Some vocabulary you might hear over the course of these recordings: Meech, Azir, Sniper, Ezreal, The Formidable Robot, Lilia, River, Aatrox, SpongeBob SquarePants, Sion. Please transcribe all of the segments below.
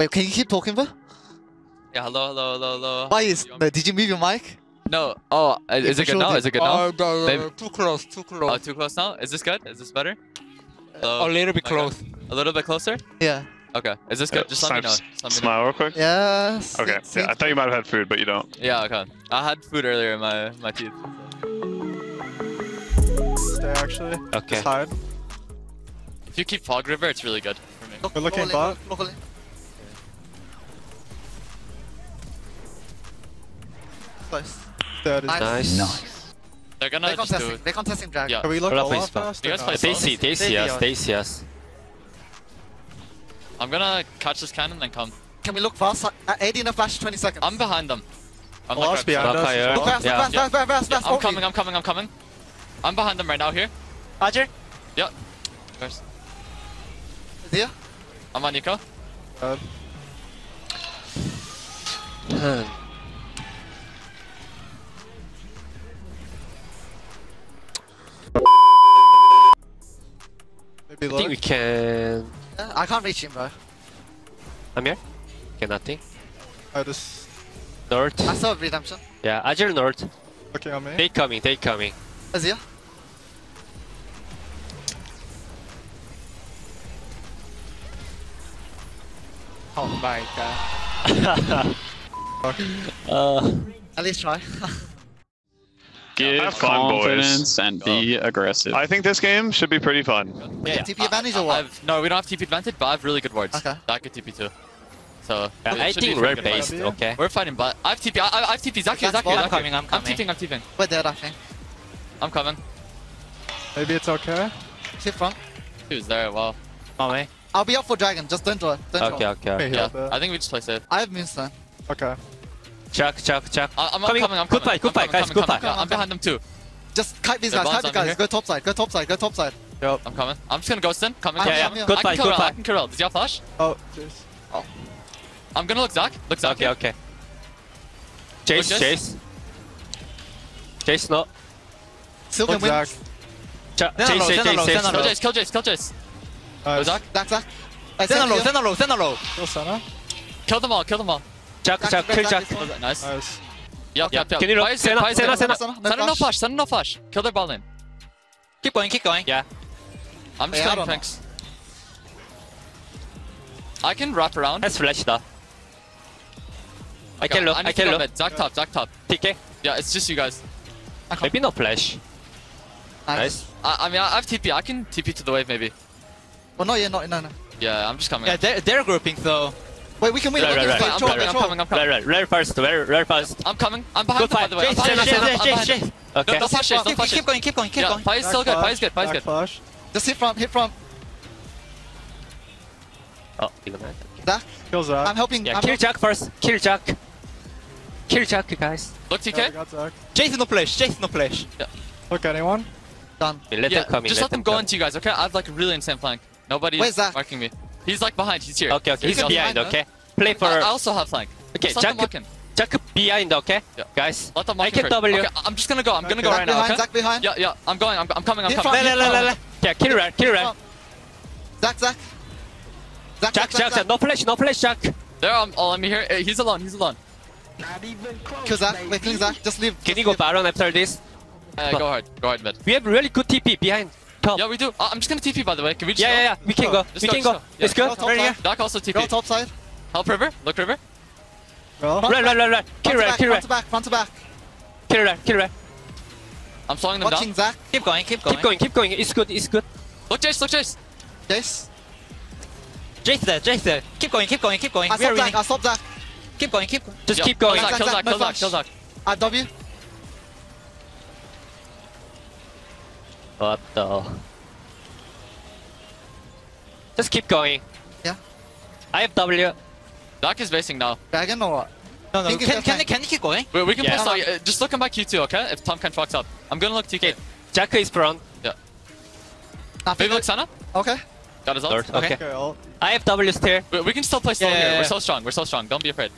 Wait, can you keep talking, bro? Yeah, hello. Why is... Did you move your mic? No. Oh, is it good now? Is it good now? Too close. Oh, too close now? Is this good? Is this better? Hello? A little bit close. A little bit closer? Yeah. Okay. Is this good? Just let me know. Smile real quick? Yes. Okay. Yeah, I thought you might have had food, but you don't. Yeah, okay. I had food earlier in my teeth. Stay, actually. Okay. Just hide. If you keep Fog River, it's really good for me. We're looking bot. Close. Nice. They're gonna just do it. They're contesting Drag. Yeah. Can we look all up first? They see us. They see us. I'm gonna catch this cannon and then come. Can we look fast? AD in a flash, 20 seconds. I'm behind them. I'm lost behind us. Look fast, fast. I'm coming. I'm behind them right now here. Roger. Yep. First. Zia? I'm on Nico. I think we can... Yeah, I can't reach him, bro. I'm here. Okay, nothing. I just... North. I saw redemption. Yeah, Azure North. Okay, I'm here. They coming. Azir. Oh my god. At least try. Give confidence and be aggressive. I think this game should be pretty fun. Yeah, yeah. TP advantage or what? No, we don't have TP advantage, but I have really good wards. Okay. I could TP too. So, yeah, I think we're based, okay. We're fighting, but I have TP. I have TP. Zaki. I'm TPing. We're dead, I think. I'm coming. Maybe it's okay. Sit front. Who's there? Wow. Oh, me. I'll be up for Dragon. Just don't draw. Okay. Yeah, I think we just play safe. I have Moonstone. Okay. Chuck. I'm coming. Good fight, guys. I'm behind them too. Just kite these guys. Go top side. Yep. I'm coming. I'm just gonna ghost in. Coming. Good fight. I can Kirel. Does y'all flash? Oh, jeez. Oh. I'm gonna look Zach. Okay. Jace, no. Sylvan wins. Jace. Kill Jace. Go Zach. Senna low. Kill Senna. Kill them all. Jack. Nice. Yep. Can you roll? Senna no flash. Kill their ball lane. Keep going. Yeah. I'm just killing tanks. I can wrap around. That's flash though. I can look. Zach top. TK. Yeah, it's just you guys. Maybe no flash. Nice. I mean, I have TP. I can TP to the wave maybe. Well, no. Yeah, I'm just coming. Yeah, they're grouping though. Wait, we can win. Right. Rare first. I'm behind them, by the way. Jace. Okay. Don't flash it. Keep going. Fire is still good. Fire is good. Just hit front. Oh, he's gonna die. Zach. I'm helping. Yeah, kill Jack first. Kill Jack, guys. Look, TK. Jace no flash. Yeah. Look, anyone? Done. Let them go into you guys, okay? I have like a really insane flank. Nobody's marking me. He's like behind, he's here. Okay. He's behind, okay? Play for... I also have flank. Okay, Jack behind, okay? Yeah. Guys, let them I can W. Okay, I'm just gonna go, I'm gonna go right now, okay? Zach behind. Yeah, I'm coming. Le. Yeah, kill Ren. Zach. No flash, Jack. There, let me hear. He's alone. Not even close. Kill Zach, wait, kill Zach, just leave. Can you go Baron after this? Go hard, mid. We have really good TP behind. Top. Yeah, we do. I'm just gonna TP by the way. Can we just go? We can go. It's good. Doc also TP. Go top side. Help River. Look River. Right. Kill Red. Front to back. Kill Red. I'm slowing them down. Watching Zach. Keep going. It's good. Look Jace. Jace there. Keep going. I stopped Zach. Keep going. Just keep going. Kill Zach. I W. What the hell? Just keep going. Yeah. I have W. Dark is basing now. Dragon or what? No. Can they keep going? We can play. Just look at my Q2, okay? If Tom can fuck up. I'm gonna look TK. Jack is prone. Yeah. Maybe look Senna? Okay. Got his ult. Okay. I have W here. We can still play slow here. We're so strong. Don't be afraid.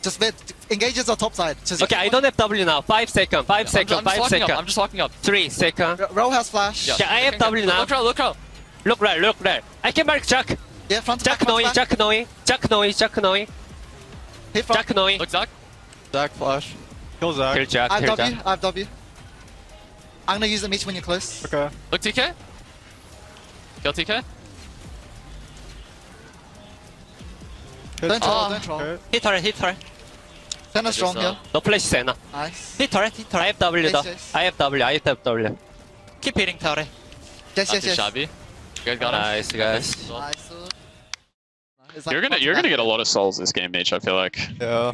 Just engage the top side. Okay, I don't have W now. 5 seconds. I'm just walking up. 3 seconds. Row has flash. Yeah, I have W now. Look right. I can mark Jack. Yeah, front Jack Noi, Jack Noi, Jack Noi, Jack Noi. Hit front. Jack Noi. Look, Zach. Zach flash. Kill Zach. Kill Jack. I have W. I have W. I'm gonna use the Meech when you're close. Okay. Look, TK. Kill TK. Hit. Don't troll, don't troll. Okay. Hit turret, hit turret. Senna strong here. No flash Senna. Nice. Hit turret, hit turret. I have W though. Yes. I have W, I have W. Keep hitting turret. Yes, yes, yes. Shabby. You guys got nice, him. Guys. Nice. Like you're gonna get a lot of souls this game, Meech. I feel like. Yeah.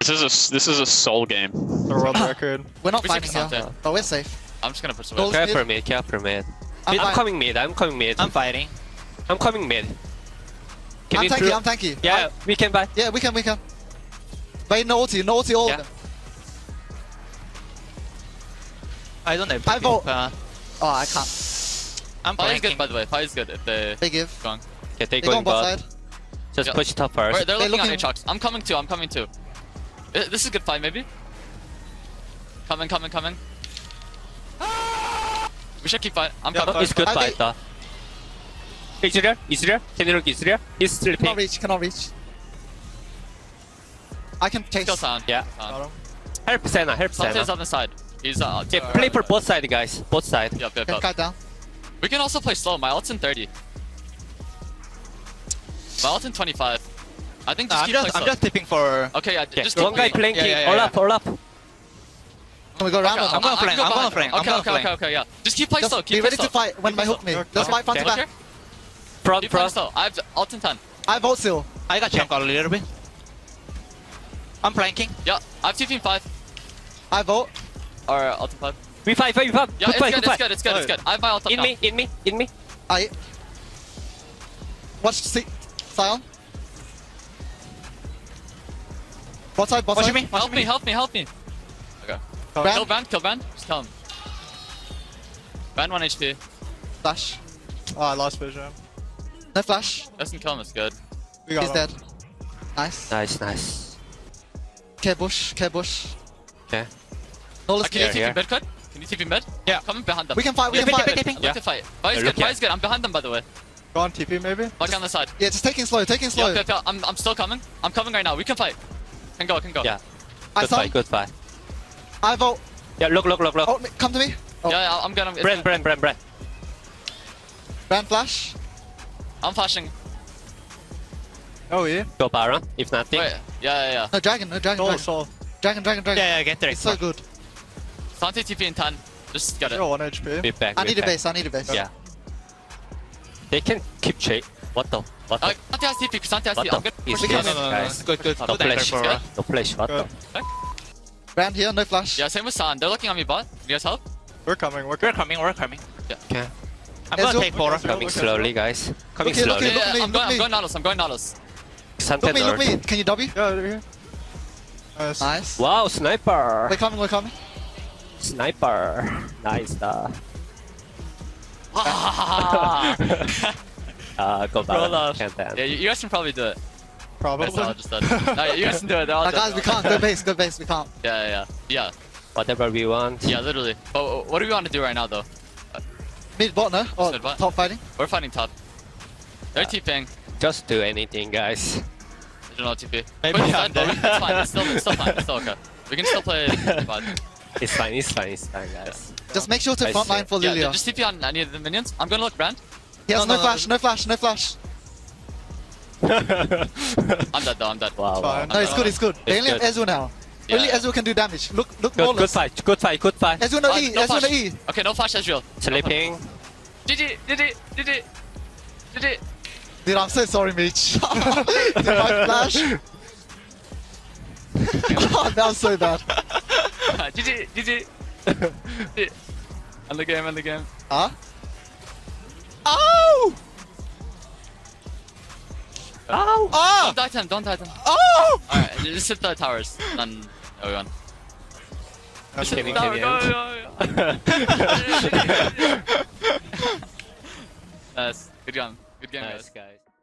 This is a soul game. The world record. We're not fighting here, but we're safe. I'm just gonna put some. Care for mid. Care for mid. I'm coming mid. I'm coming mid. I'm fighting. I'm coming mid. Can I'm tanky. I'm tanky. Yeah, we can buy. Yeah, we can. We can. But no ulti. No ulti. All. Yeah. I don't have. I vote. Oh, I can't. I'm fighting. Good by the way. Fight is good if they give. Gone. Okay, they going bot. Just push it up first. Wait, they're looking on Aatrox. I'm coming too, I'm coming too. This is a good fight, maybe? Coming, coming, coming. We should keep fighting. I'm coming. It's a good fight, though. Is there? Is there? Can you look? Is there? He's sleeping. Cannot reach, cannot reach. I can take sound. Yeah. Help Senna, help Senna. He's on the side. He's out. Yeah, play for both sides, guys. Both sides. Yep, yep, yep. We can also play slow. My ult's in 30. Vault in 25. I think I'm just tipping for. Okay, yeah, just one guy flanking. Yeah, yeah, yeah, all up, all up. Can we go round? I'm gonna flank. I'm gonna flank. Okay, okay, okay, okay, yeah. Just keep playing slow. Keep playing slow. Be ready to fight when my hook me. Just fight front to back. Front, front. I've ult in 10. I've ult still. I got chunk out a little bit. I'm flanking. Yeah, I've TP in 5. I've ult. Alright, ult in 5. We fight, we fight. Yeah, it's good, it's good, it's good. I have my ult up now. In me, in me, in me. I. Watch, see. Sion. Bot side, bot side. Help me, help me, help me. Okay. Kill Van, kill Van. Just kill him. Van 1 HP. Flash. Oh, I lost vision. No flash. Doesn't kill him, it's good. We got He's dead. Nice. Nice, nice. Care bush, care bush. Okay. No, let's can you TP mid cut? Can you TP mid? Yeah. Coming behind them. We can fight, we can fight. I like to fight. Fight is good, fight is good. I'm behind them by the way. Go on TP maybe? Like on the side. Yeah, just taking slow, taking slow. Yeah, yeah, yeah. I'm still coming. I'm coming right now. We can fight. Can go, can go. Yeah. Good fight, good fight. I vote. Yeah, look, look, look, look. Oh, come to me. Oh. Yeah, yeah, I'm gonna. Brand, Brand, Brand, Brand. Brand flash. I'm flashing. Oh yeah. Go Baron, if nothing. Wait. Yeah, yeah, yeah. No dragon, no dragon. Soul, soul. Dragon, dragon, dragon. Yeah, yeah, get there. It's so good. Santi TP in 10. Just get it. You're on HP. Be back, I need a base, I need a base. Yeah. They can keep chase. What the? What the? Santi has TP, Santi has TP. I'm gonna push again. Guys. Good, good. No flash. No flash. What the? Brand here, no flash. Yeah, same with San. They're looking at me, bot. Can you guys help? We're coming, we're coming. We're coming, we're coming. Okay. I'm gonna take 4. Coming slowly, guys. Coming slowly. I'm going Nautilus, I'm going Nautilus. Look me, look me. Can you W? Yeah, over here. Nice. Wow, sniper. We're coming, we're coming. Sniper. Nice, go back. Yeah, you guys can probably do it. Probably. Just no, yeah, you guys can do it. All guys, we can't. Go base, we can't. Yeah, yeah, yeah. Whatever we want. Yeah, literally. But what do we want to do right now, though? Mid bot, no? Oh, top fighting? We're fighting top. They're TPing. Just do anything, guys. I don't know TP. Maybe it's fine. It's still fine. It's still okay. We can still play. It's fine, it's fine, it's fine, guys. Just make sure to frontline for Lilia. Yeah, just TP on any of the minions. I'm gonna look, Brand. He has no flash, no flash, no flash. I'm dead though, I'm dead. Wow, wow. No, it's good, it's good. They only have Ezreal now. Yeah. Only Ezreal can do damage. Look, look, Molus. Good fight, good fight, good fight. Ezreal no E, Ezreal no E. Okay, no flash, Ezreal. Sleeping. Did it. Dude, I'm so sorry, Meech. Did I flash? Oh, that was so bad. GG, GG. End the game, end the game. Huh? Ow! Ow! Oh! Don't die to him, don't die to him. Oh! Alright, just hit the towers. Then we won. Just hit the towers. Go, go, go. Nice. Good game. Good game, nice, guys.